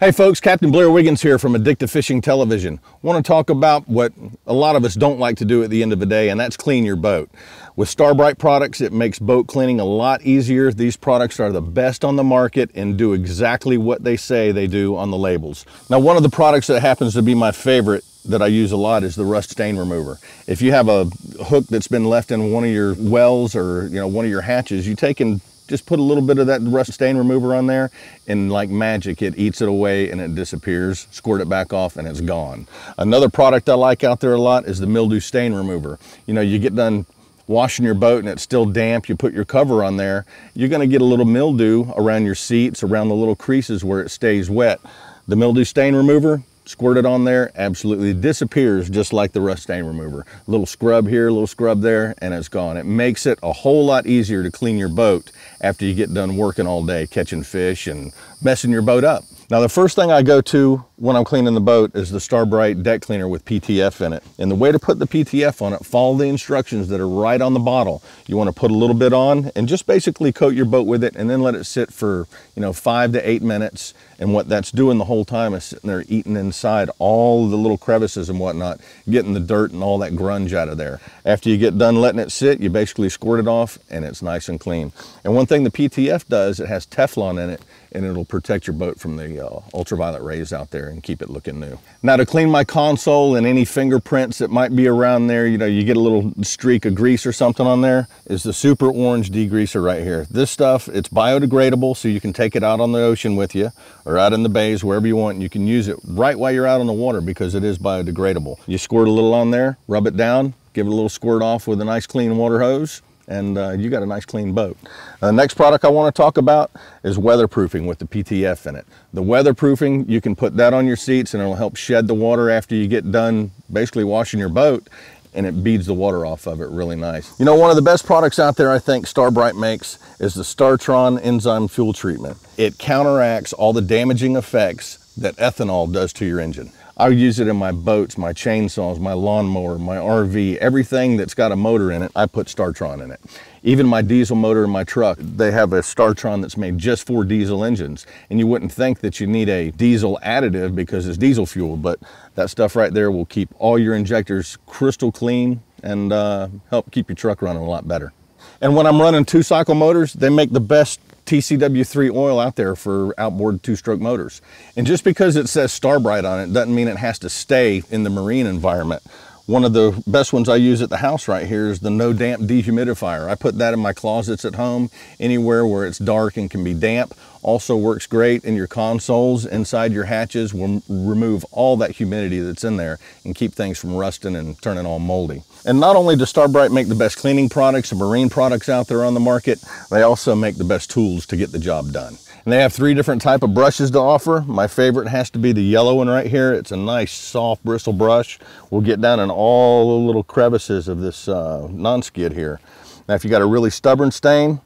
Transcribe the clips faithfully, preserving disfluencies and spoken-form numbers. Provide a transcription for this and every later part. Hey folks, Captain Blair Wiggins here from Addictive Fishing Television. I want to talk about what a lot of us don't like to do at the end of the day, and that's clean your boat. With Star Brite products, it makes boat cleaning a lot easier. These products are the best on the market and do exactly what they say they do on the labels. Now, one of the products that happens to be my favorite that I use a lot is the rust stain remover. If you have a hook that's been left in one of your wells or, you know, one of your hatches, you take and just put a little bit of that rust stain remover on there, and like magic, it eats it away and it disappears. Squirt it back off and it's gone. Another product I like out there a lot is the mildew stain remover. You know, you get done washing your boat and it's still damp, you put your cover on there, you're gonna get a little mildew around your seats, around the little creases where it stays wet. The mildew stain remover, squirt it on there, absolutely disappears just like the rust stain remover. A little scrub here, a little scrub there, and it's gone. It makes it a whole lot easier to clean your boat after you get done working all day, catching fish and messing your boat up. Now, the first thing I go to when I'm cleaning the boat is the Star Brite deck cleaner with P T F in it. And the way to put the P T F on it, follow the instructions that are right on the bottle. You want to put a little bit on and just basically coat your boat with it and then let it sit for, you know, five to eight minutes. And what that's doing the whole time is sitting there eating inside all the little crevices and whatnot, getting the dirt and all that grunge out of there. After you get done letting it sit, you basically squirt it off and it's nice and clean. And one thing the P T F does, it has Teflon in it and it'll protect your boat from the Uh, ultraviolet rays out there and keep it looking new. Now, to clean my console and any fingerprints that might be around there, you know, you get a little streak of grease or something on there, is the Super Orange degreaser right here. This stuff, it's biodegradable, so you can take it out on the ocean with you or out in the bays, wherever you want, and you can use it right while you're out on the water because it is biodegradable. You squirt a little on there, rub it down, give it a little squirt off with a nice clean water hose, and uh, you got a nice clean boat. The uh, next product I want to talk about is weatherproofing with the P T F in it. The weatherproofing, you can put that on your seats and it'll help shed the water after you get done basically washing your boat, and it beads the water off of it really nice. You know, one of the best products out there I think Star Brite makes is the Startron enzyme fuel treatment. It counteracts all the damaging effects that ethanol does to your engine. I use it in my boats, my chainsaws, my lawnmower, my R V, everything that's got a motor in it, I put Startron in it. Even my diesel motor in my truck, they have a Startron that's made just for diesel engines. And you wouldn't think that you need a diesel additive because it's diesel fuel, but that stuff right there will keep all your injectors crystal clean and uh, help keep your truck running a lot better. And when I'm running two cycle motors, they make the best T C W three oil out there for outboard two-stroke motors. And just because it says Star Brite on it doesn't mean it has to stay in the marine environment. One of the best ones I use at the house right here is the no damp dehumidifier. I put that in my closets at home, anywhere where it's dark and can be damp. Also works great in your consoles, inside your hatches, will remove all that humidity that's in there and keep things from rusting and turning all moldy. And not only does Star Brite make the best cleaning products and marine products out there on the market, they also make the best tools to get the job done. And they have three different type of brushes to offer. My favorite has to be the yellow one right here. It's a nice soft bristle brush. We'll get down in all the little crevices of this uh, non-skid here. Now, if you got a really stubborn stain,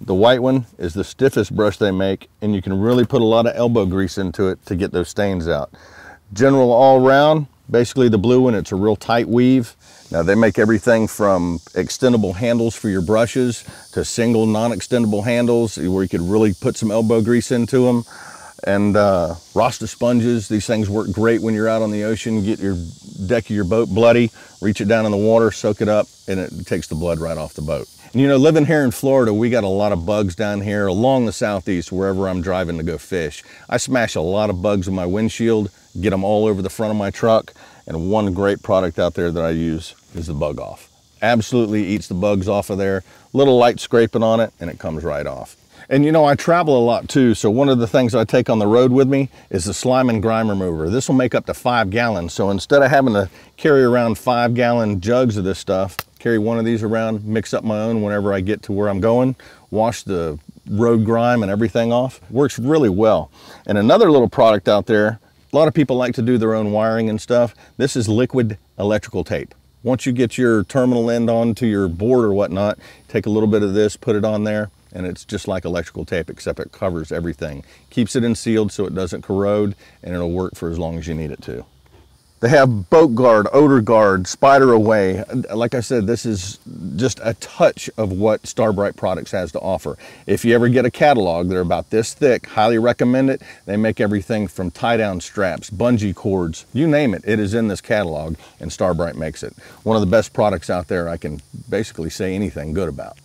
the white one is the stiffest brush they make, and you can really put a lot of elbow grease into it to get those stains out. General all round, basically the blue one, it's a real tight weave. Now, they make everything from extendable handles for your brushes to single non-extendable handles where you could really put some elbow grease into them. And uh, Rasta sponges, these things work great when you're out on the ocean, get your deck of your boat bloody, reach it down in the water, soak it up, and it takes the blood right off the boat. And you know, living here in Florida, we got a lot of bugs down here along the southeast, wherever I'm driving to go fish. I smash a lot of bugs in my windshield, get them all over the front of my truck, and one great product out there that I use is the Bug Off. Absolutely eats the bugs off of there. Little light scraping on it, and it comes right off. And you know, I travel a lot too, so one of the things I take on the road with me is the slime and grime remover. This will make up to five gallons, so instead of having to carry around five gallon jugs of this stuff, carry one of these around, mix up my own whenever I get to where I'm going, wash the road grime and everything off. Works really well. And another little product out there, a lot of people like to do their own wiring and stuff. This is liquid electrical tape. Once you get your terminal end onto your board or whatnot, take a little bit of this, put it on there, and it's just like electrical tape, except it covers everything. Keeps it in sealed so it doesn't corrode, and it'll work for as long as you need it to. They have Boat Guard, Odor Guard, Spider Away. Like I said, this is just a touch of what Star Brite Products has to offer. If you ever get a catalog, they're about this thick. Highly recommend it. They make everything from tie-down straps, bungee cords, you name it. It is in this catalog, and Star Brite makes it. One of the best products out there. I can basically say anything good about.